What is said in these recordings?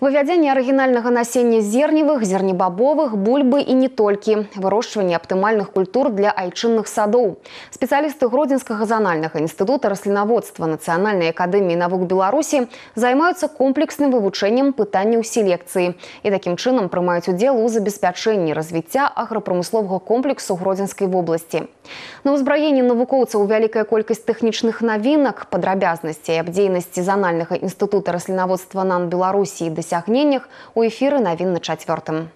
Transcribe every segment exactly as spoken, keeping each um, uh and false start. Вывядзенне арыгінальнага насення зерневых, зернебабовых, бульбы и не толькі. Вырошчванне оптимальных культур для айчынных садоў. Специалисты Гродненского зонального института растениеводства Национальной академии наук Беларуси займаются комплексным вывучением пытанняў селекции и таким чином прымаюць удзел у забеспячэнні развіцця агропромыслового комплексу Гродненской области. На ўзбраенні навукоўцаў вялікая колькасць тэхнічных навінак, падрабязнасцей аб дзейнасці зональнага інстытута растениеводства НАН Беларуси и дасягненнях у эфиры навін на чацвёртым.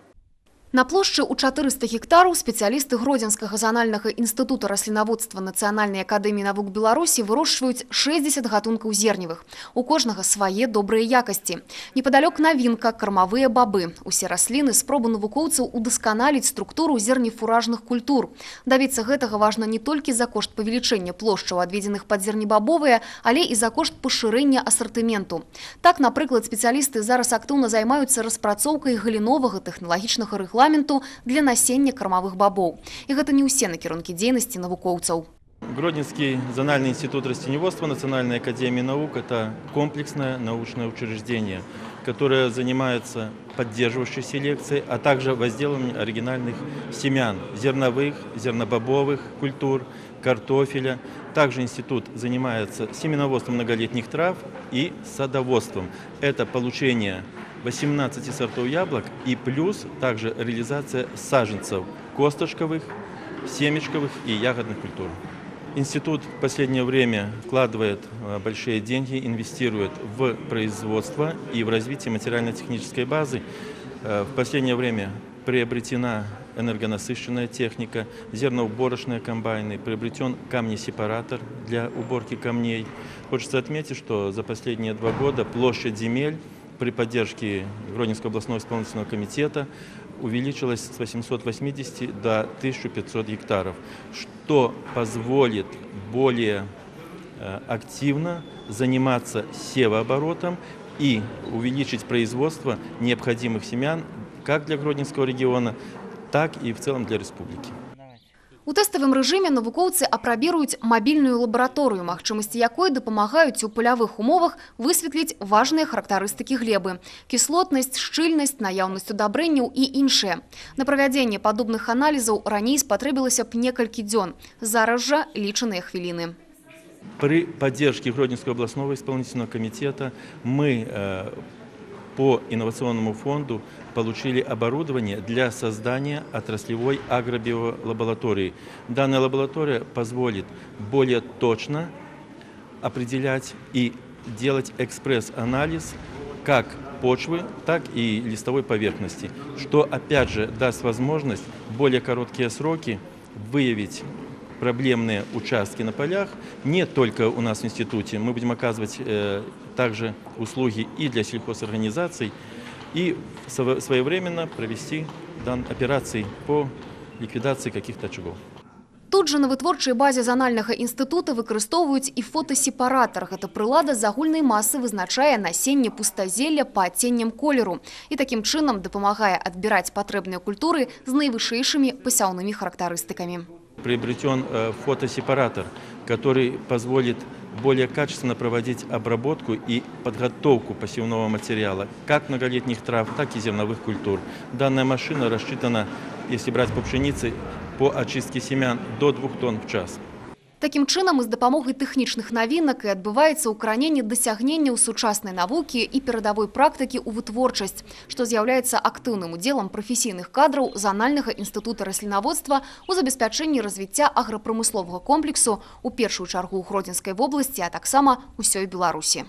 На площади у чатырыста гектаров специалисты Гродненского зонального института растениеводства Национальной академии наук Беларуси выращивают шестьдесят гатунков зерневых. У каждого свои добрые якости. Неподалек новинка – кормовые бобы. Усе рослины спроба навукоўцаў удасканалить структуру зернефуражных культур. Добиться этого важно не только за кошт повеличения площади, отведенных под зернебобовые, але и за кошт поширения ассортименту. Так, например, специалисты зараз активно займаются распрацовкой галинового технологичного регламента для насения кормовых бобов. И это не все накірункі деятельности навукоўцаў. Гродненский зональный институт растениеводства Национальной академии наук – это комплексное научное учреждение, которое занимается поддерживающей селекцией, а также возделыванием оригинальных семян – зерновых, зернобобовых культур, картофеля. Также институт занимается семеноводством многолетних трав и садоводством. Это получение восемнадцати сортов яблок и плюс также реализация саженцев косточковых, семечковых и ягодных культур. Институт в последнее время вкладывает большие деньги, инвестирует в производство и в развитие материально-технической базы. В последнее время приобретена энергонасыщенная техника, зерноуборочные комбайны, приобретен камнесепаратор для уборки камней. Хочется отметить, что за последние два года площадь земель при поддержке Гродненского областного исполнительного комитета увеличилась с восьмисот восьмидесяти до тысячи пятисот гектаров, что позволит более активно заниматься севооборотом и увеличить производство необходимых семян как для Гродненского региона, так и в целом для республики. У тэставым рэжыме навукоўцы апрабіруюць мабільную лабараторыю, магчымасці якой дапамагаюць у палявых умовах высветліць важныя характарыстыкі глебы – кіслотнасць, шчыльнасць, наяўнасць удабрэнняў і іншае. На правядзенне падобных аналізаў раней спатрэбілася б некалькі дзён, зараз жа лічаныя хвіліны. При поддержке Гродненского областного исполнительного комитета мы э, по инновационному фонду получили оборудование для создания отраслевой агробиолаборатории. Данная лаборатория позволит более точно определять и делать экспресс-анализ как почвы, так и листовой поверхности, что опять же даст возможность в более короткие сроки выявить проблемные участки на полях. Не только у нас в институте, мы будем оказывать э, также услуги и для сельхозорганизаций, и своевременно провести дан операции по ликвидации каких-то очагов. Тут же на вытворчай базе зональнага інстытута выкарыстоўваюць і фотасепаратар. Гэта прылада з агульнай масы вызначае насенне пустазелля па адценням колеру і такім чынам дапамагае адбіраць патрэбныя культуры з найвышэйшымі пасяўнымі характарыстыкамі. Приобретен фотосепаратор, который позволит более качественно проводить обработку и подготовку посевного материала, как многолетних трав, так и зерновых культур. Данная машина рассчитана, если брать по пшенице, по очистке семян до двух тонн в час. Таким чынам і з дапамогай тэхнічных навінак і адбываецца ўкараненне дасягненняў сучаснай навукі і перадавой практыкі ў вытворчасць, што з'яўляецца актыўным удзелам прафесійных кадраў Занальнага інстытута раслінаводства ў забеспячэнні развіцця аграпрамысловага комплексу, у першую чаргу ў Гродзенскай вобласці, а таксама ўсёй Беларусі.